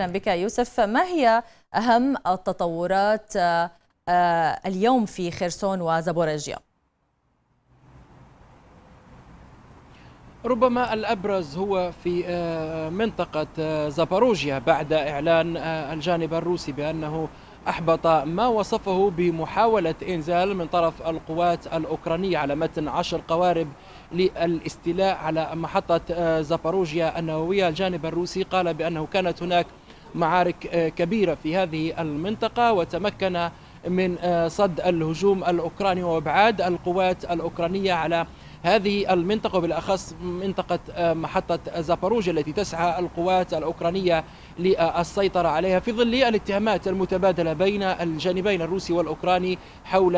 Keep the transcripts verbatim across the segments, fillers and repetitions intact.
اهلا بك يوسف. ما هي اهم التطورات اليوم في خيرسون وزابوروجيا؟ ربما الأبرز هو في منطقة زابوروجيا بعد إعلان الجانب الروسي بأنه أحبط ما وصفه بمحاولة إنزال من طرف القوات الأوكرانية على متن عشر قوارب للاستيلاء على محطة زابوروجيا النووية. الجانب الروسي قال بأنه كانت هناك معارك كبيرة في هذه المنطقة وتمكن من صد الهجوم الأوكراني وإبعاد القوات الأوكرانية على هذه المنطقة وبالأخص منطقة محطة زابوروجيا التي تسعى القوات الأوكرانية للسيطرة عليها في ظل الاتهامات المتبادلة بين الجانبين الروسي والأوكراني حول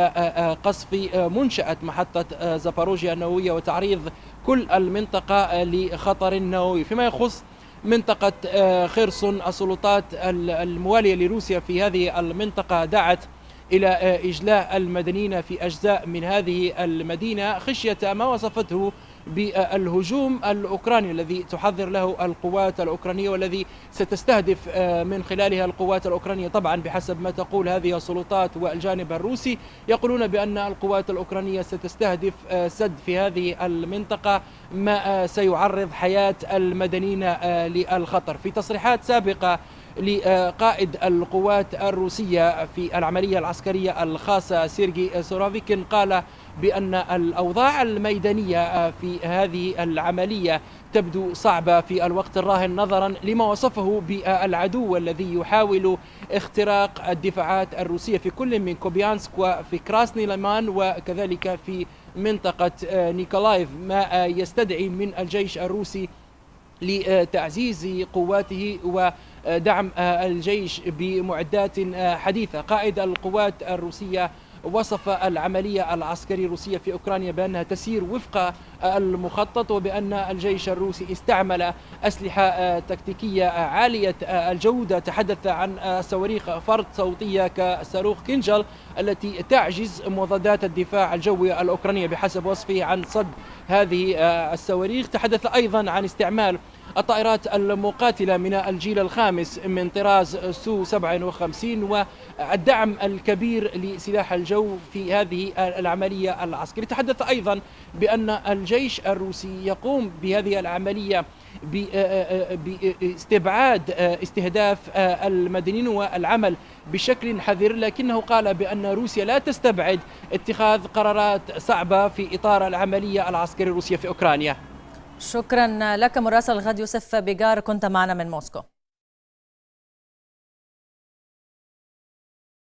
قصف منشأة محطة زابوروجيا النووية وتعريض كل المنطقة لخطر نووي. فيما يخص منطقة خيرسون، السلطات الموالية لروسيا في هذه المنطقة دعت إلى إجلاء المدنيين في أجزاء من هذه المدينة خشية ما وصفته بالهجوم الأوكراني الذي تحضر له القوات الأوكرانية والذي ستستهدف من خلالها القوات الأوكرانية. طبعا بحسب ما تقول هذه السلطات والجانب الروسي يقولون بأن القوات الأوكرانية ستستهدف سد في هذه المنطقة ما سيعرض حياة المدنيين للخطر. في تصريحات سابقة لقائد القوات الروسية في العملية العسكرية الخاصة سيرجي سوروفكين قال بأن الأوضاع الميدانية في هذه العملية تبدو صعبة في الوقت الراهن نظرا لما وصفه بالعدو الذي يحاول اختراق الدفاعات الروسية في كل من كوبيانسك وفي كراسني لمان وكذلك في منطقة نيكولاييف، ما يستدعي من الجيش الروسي لتعزيز قواته ودعم الجيش بمعدات حديثة. قائد القوات الروسية وصف العملية العسكرية الروسية في أوكرانيا بأنها تسير وفق المخطط وبأن الجيش الروسي استعمل أسلحة تكتيكية عالية الجودة. تحدث عن صواريخ فرد صوتية كصاروخ كينجال التي تعجز مضادات الدفاع الجوي الأوكرانية بحسب وصفه عن صد هذه الصواريخ. تحدث أيضا عن استعمال الطائرات المقاتلة من الجيل الخامس من طراز سو سبعة وخمسين والدعم الكبير لسلاح الجو في هذه العملية العسكرية. تحدث أيضا بأن الجيش الروسي يقوم بهذه العملية باستبعاد استهداف المدنيين والعمل بشكل حذر، لكنه قال بأن روسيا لا تستبعد اتخاذ قرارات صعبة في إطار العملية العسكرية الروسية في أوكرانيا. شكرا لك مراسل الغد يوسف بقار، كنت معنا من موسكو.